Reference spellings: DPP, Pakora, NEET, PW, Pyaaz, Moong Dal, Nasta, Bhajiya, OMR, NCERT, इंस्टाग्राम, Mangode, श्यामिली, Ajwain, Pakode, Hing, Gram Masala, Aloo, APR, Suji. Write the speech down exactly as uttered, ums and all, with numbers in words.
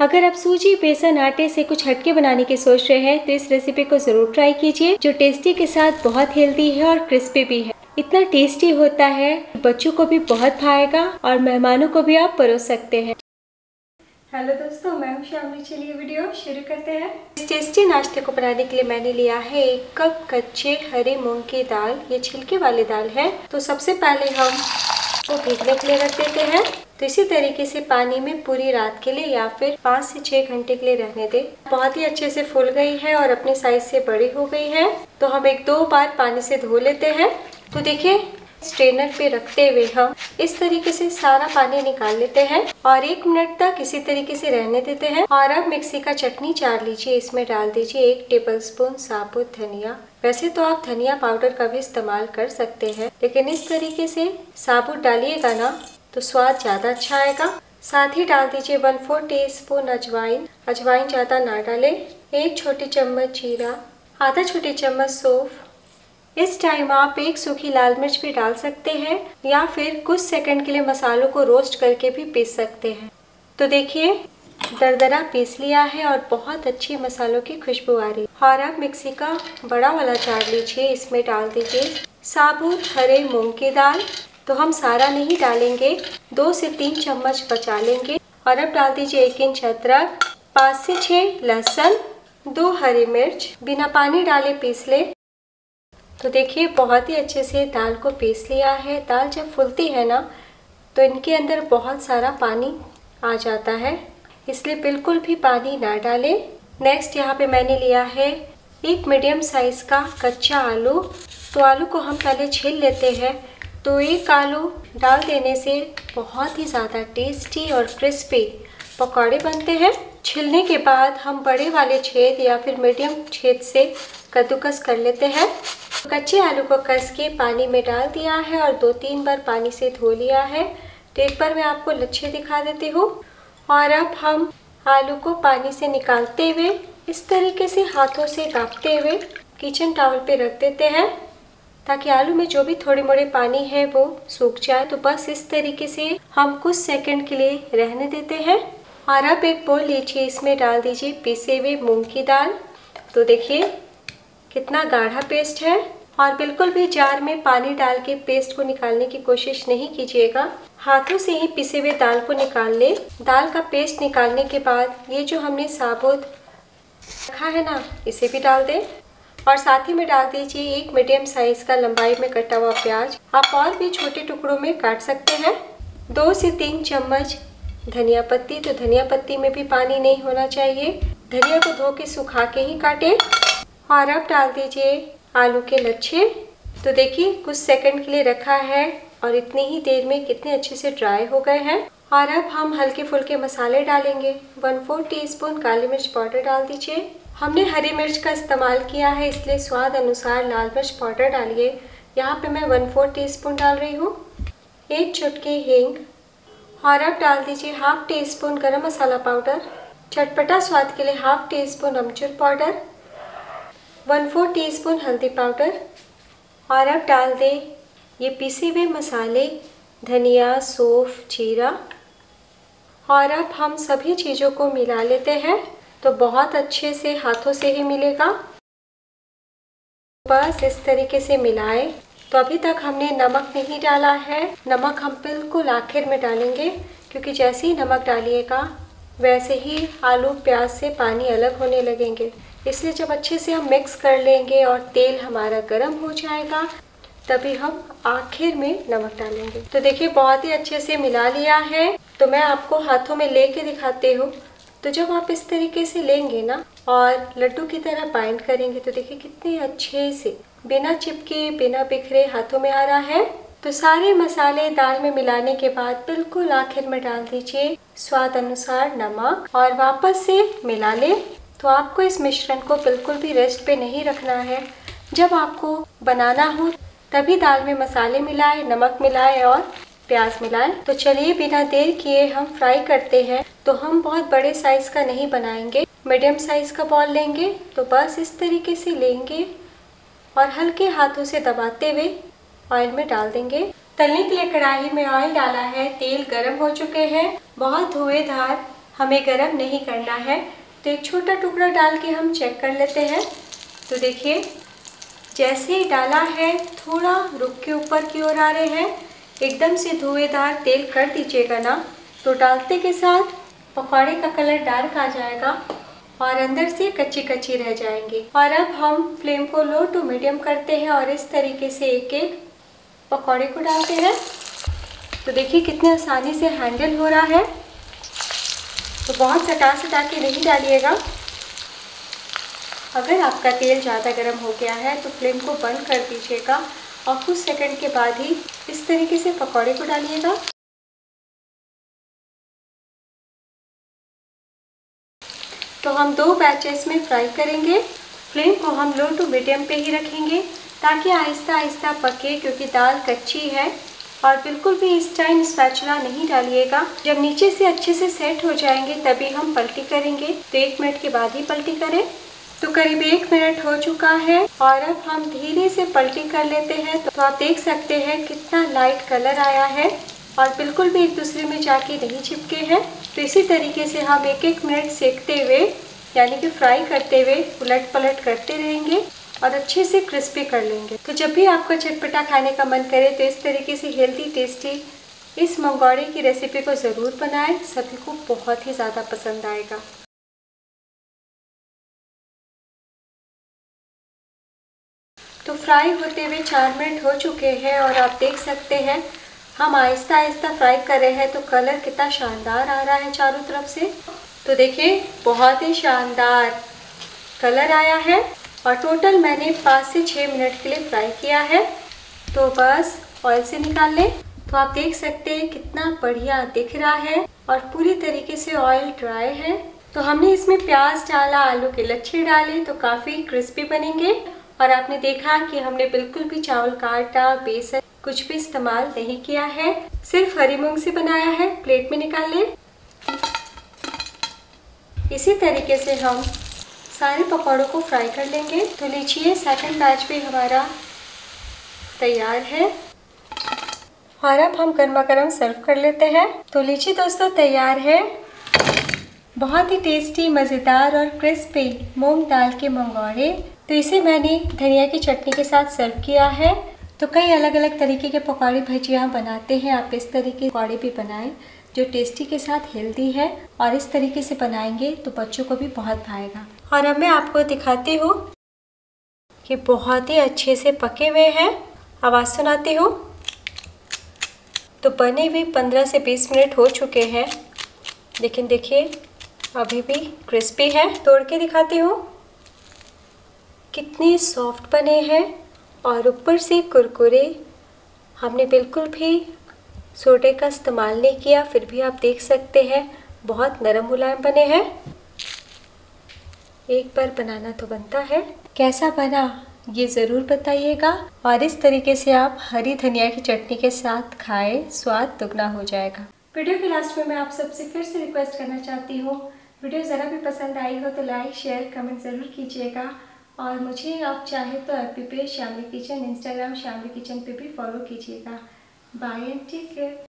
अगर आप सूजी बेसन आटे से कुछ हटके बनाने की सोच रहे हैं तो इस रेसिपी को जरूर ट्राई कीजिए, जो टेस्टी के साथ बहुत हेल्दी है और क्रिस्पी भी है। इतना टेस्टी होता है, बच्चों को भी बहुत भाएगा और मेहमानों को भी आप परोस सकते हैं। हेलो दोस्तों, मैं हूँ श्यामिली। चलिए वीडियो शुरू करते हैं। इस टेस्टी नाश्ते को बनाने के लिए मैंने लिया है एक कप कच्चे हरे मूंग की दाल। ये छिलके वाली दाल है। तो सबसे पहले हम इसको भीगने के लिए रख देते हैं। तो इसी तरीके से पानी में पूरी रात के लिए या फिर पाँच से छह घंटे के लिए रहने दे। बहुत ही अच्छे से फूल गई है और अपने साइज से बड़ी हो गई है। तो हम एक दो बार पानी से धो लेते हैं। तो देखिए, स्ट्रेनर पे रखते हुए हम इस तरीके से सारा पानी निकाल लेते हैं और एक मिनट तक इसी तरीके से रहने देते हैं। और अब मिक्सी का चटनी जार लीजिए, इसमें डाल दीजिए एक टेबलस्पून साबुत धनिया। वैसे तो आप धनिया पाउडर का भी इस्तेमाल कर सकते हैं, लेकिन इस तरीके से साबुत डालिएगा ना तो स्वाद ज्यादा अच्छा आएगा। साथ ही डाल दीजिए वन फोर टी स्पून अजवाइन। अजवाइन ज्यादा ना डालें। एक छोटी चम्मच जीरा, आधा छोटी चम्मच सौंफ। इस टाइम आप एक सूखी लाल मिर्च भी डाल सकते हैं या फिर कुछ सेकंड के लिए मसालों को रोस्ट करके भी पीस सकते हैं। तो देखिए, दरदरा पीस लिया है और बहुत अच्छी मसालों की खुशबू आ रही है। और आप मिक्सी का बड़ा वाला जार लीजिए, इसमें डाल दीजिए साबुत हरे मूंग की दाल। तो हम सारा नहीं डालेंगे, दो से तीन चम्मच बचा लेंगे। और अब डाल दीजिए एक इंच अदरक, पाँच से छः लहसुन, दो हरी मिर्च। बिना पानी डाले पीस ले। तो देखिए, बहुत ही अच्छे से दाल को पीस लिया है। दाल जब फूलती है ना तो इनके अंदर बहुत सारा पानी आ जाता है, इसलिए बिल्कुल भी पानी ना डालें। नेक्स्ट यहाँ पे मैंने लिया है एक मीडियम साइज़ का कच्चा आलू। तो आलू को हम पहले छील लेते हैं। तो एक आलू डाल देने से बहुत ही ज़्यादा टेस्टी और क्रिस्पी पकौड़े बनते हैं। छिलने के बाद हम बड़े वाले छेद या फिर मीडियम छेद से कद्दूकस कर लेते हैं। कच्चे आलू को कस के पानी में डाल दिया है और दो तीन बार पानी से धो लिया है। तो एक बार मैं आपको लच्छे दिखा देती हूँ। और अब हम आलू को पानी से निकालते हुए इस तरीके से हाथों से दाबते हुए किचन टॉवल पे रख देते हैं, ताकि आलू में जो भी थोड़े मोड़े पानी है वो सूख जाए। तो बस इस तरीके से हम कुछ सेकंड के लिए रहने देते हैं। और अब एक बोल लीजिए, इसमें डाल दीजिए पिसे हुए मूँग की दाल। तो देखिए कितना गाढ़ा पेस्ट है। और बिल्कुल भी जार में पानी डाल के पेस्ट को निकालने की कोशिश नहीं कीजिएगा, हाथों से ही पिसे हुए दाल को निकाल ले। दाल का पेस्ट निकालने के बाद ये जो हमने साबुत रखा है ना, इसे भी डाल दें। और साथ ही में डाल दीजिए एक मीडियम साइज का लंबाई में कटा हुआ प्याज। आप और भी छोटे टुकड़ों में काट सकते हैं। दो से तीन चम्मच धनिया पत्ती। तो धनिया पत्ती में भी पानी नहीं होना चाहिए, धनिया को धो के सुखा के ही काटें। और अब डाल दीजिए आलू के लच्छे। तो देखिए, कुछ सेकंड के लिए रखा है और इतनी ही देर में कितने अच्छे से ड्राई हो गए हैं। और अब हम हल्के फुल्के मसाले डालेंगे। वन फोर टीस्पून काली मिर्च पाउडर डाल दीजिए। हमने हरी मिर्च का इस्तेमाल किया है, इसलिए स्वाद अनुसार लाल मिर्च पाउडर डालिए। यहाँ पे मैं वन फोर टीस्पून डाल रही हूँ। एक चुटकी हींग। और अब डाल दीजिए हाफ टी स्पून गर्म मसाला पाउडर। चटपटा स्वाद के लिए half teaspoon amchur powder, one four teaspoon हल्दी पाउडर। और अब डाल दें ये पिसे हुए मसाले, धनिया, सौंफ, जीरा। और अब हम सभी चीज़ों को मिला लेते हैं। तो बहुत अच्छे से हाथों से ही मिलेगा। बस इस तरीके से मिलाएं। तो अभी तक हमने नमक नहीं डाला है। नमक हम बिल्कुल आखिर में डालेंगे, क्योंकि जैसे ही नमक डालिएगा वैसे ही आलू प्याज से पानी अलग होने लगेंगे। इसलिए जब अच्छे से हम मिक्स कर लेंगे और तेल हमारा गर्म हो जाएगा तभी हम आखिर में नमक डालेंगे। तो देखिए, बहुत ही अच्छे से मिला लिया है। तो मैं आपको हाथों में लेके दिखाती हूँ। तो जब आप इस तरीके से लेंगे ना और लड्डू की तरह बाइंड करेंगे तो देखिए कितने अच्छे से बिना चिपके बिना बिखरे हाथों में आ रहा है। तो सारे मसाले दाल में मिलाने के बाद बिल्कुल आखिर में डाल दीजिए स्वाद अनुसार नमक और वापस से मिला ले। तो आपको इस मिश्रण को बिल्कुल भी रेस्ट पे नहीं रखना है। जब आपको बनाना हो तभी दाल में मसाले मिलाएं, नमक मिलाएं और प्याज मिलाएं। तो चलिए, बिना देर किए हम फ्राई करते हैं। तो हम बहुत बड़े साइज़ का नहीं बनाएंगे, मीडियम साइज़ का बॉल लेंगे। तो बस इस तरीके से लेंगे और हल्के हाथों से दबाते हुए ऑयल में डाल देंगे। तलने के लिए कढ़ाई में ऑयल डाला है, तेल गर्म हो चुके हैं। बहुत धुएंधार हमें गरम नहीं करना है। तो एक छोटा टुकड़ा डाल के हम चेक कर लेते हैं। तो देखिए जैसे ही डाला है थोड़ा रुक के ऊपर की ओर आ रहे हैं, एकदम से धुएंदार तेल कर दीजिएगा ना, तो डालते के साथ पकौड़े का कलर डार्क आ जाएगा और अंदर से कच्ची कच्ची रह जाएंगी। और अब हम फ्लेम को लो टू मीडियम करते हैं और इस तरीके से एक एक पकौड़े को डालते हैं। तो देखिए कितने आसानी से हैंडल हो रहा है। तो बहुत सटा सटा के नहीं डालिएगा। अगर आपका तेल ज़्यादा गर्म हो गया है तो फ्लेम को बंद कर दीजिएगा और कुछ सेकंड के बाद ही इस तरीके से पकौड़े को डालिएगा। तो हम दो बैचेस में फ्राई करेंगे। फ्लेम को हम लो टू मीडियम पे ही रखेंगे ताकि आहिस्ता आहिस्ता पके, क्योंकि दाल कच्ची है। और बिल्कुल भी इस टाइम स्पैचुला नहीं डालिएगा। जब नीचे से अच्छे से सेट हो जाएंगे तभी हम पलटी करेंगे। तो एक मिनट के बाद ही पलटी करें। तो करीब एक मिनट हो चुका है और अब हम धीरे से पलटी कर लेते हैं। तो आप देख सकते हैं कितना लाइट कलर आया है और बिल्कुल भी एक दूसरे में जाके नहीं चिपके हैं। तो इसी तरीके से हम एक एक मिनट सेकते हुए यानी कि फ्राई करते हुए उलट पलट करते रहेंगे और अच्छे से क्रिस्पी कर लेंगे। तो जब भी आपको चटपटा खाने का मन करे तो इस तरीके से हेल्दी टेस्टी इस मंगोड़े की रेसिपी को ज़रूर बनाएं। सभी को बहुत ही ज़्यादा पसंद आएगा। तो फ्राई होते हुए चार मिनट हो चुके हैं और आप देख सकते हैं हम आहिस्ता आहिस्ता फ्राई कर रहे हैं। तो कलर कितना शानदार आ रहा है चारों तरफ से। तो देखिए बहुत ही शानदार कलर आया है और टोटल मैंने पाँच से छः मिनट के लिए फ्राई किया है। तो बस ऑयल से निकाल लें। तो आप देख सकते हैं कितना बढ़िया दिख रहा है और पूरी तरीके से ऑयल ड्राई है। तो हमने इसमें प्याज डाला, आलू के लच्छे डाले, तो काफ़ी क्रिस्पी बनेंगे। और आपने देखा कि हमने बिल्कुल भी चावल का आटा, बेसन कुछ भी इस्तेमाल नहीं किया है, सिर्फ हरी मूंग से बनाया है। प्लेट में निकाल लें। इसी तरीके से हम सारे पकौड़ों को फ्राई कर लेंगे। तो लीजिए सेकंड बैच भी हमारा तैयार है और अब हम गर्मा गर्म सर्व कर लेते हैं। तो लीजिए दोस्तों तैयार है बहुत ही टेस्टी, मज़ेदार और क्रिस्पी मूंग दाल के मंगोड़े। तो इसे मैंने धनिया की चटनी के साथ सर्व किया है। तो कई अलग अलग तरीके के पकौड़े भजिया बनाते हैं। आप इस तरह के पकौड़े भी बनाएं जो टेस्टी के साथ हेल्दी है, और इस तरीके से बनाएंगे तो बच्चों को भी बहुत भाएगा। और अब मैं आपको दिखाती हूँ कि बहुत ही अच्छे से पके हुए हैं। आवाज़ सुनाती हूँ। तो बने हुए पंद्रह से बीस मिनट हो चुके हैं, लेकिन देखिए अभी भी क्रिस्पी है। तोड़ के दिखाती हूँ कितने सॉफ्ट बने हैं और ऊपर से कुरकुरे। हमने बिल्कुल भी सोडे का इस्तेमाल नहीं किया, फिर भी आप देख सकते हैं बहुत नरम मुलायम बने हैं। एक बार बनाना तो बनता है। कैसा बना ये ज़रूर बताइएगा। और इस तरीके से आप हरी धनिया की चटनी के साथ खाएं, स्वाद दुगना हो जाएगा। वीडियो के लास्ट में मैं आप सबसे फिर से रिक्वेस्ट करना चाहती हूँ, वीडियो ज़रा भी पसंद आई हो तो लाइक, शेयर, कमेंट ज़रूर कीजिएगा। और मुझे आप चाहे तो ऐप पे श्यामिली kitchen, इंस्टाग्राम श्यामिली kitchen पे भी फॉलो कीजिएगा। Bye and take care.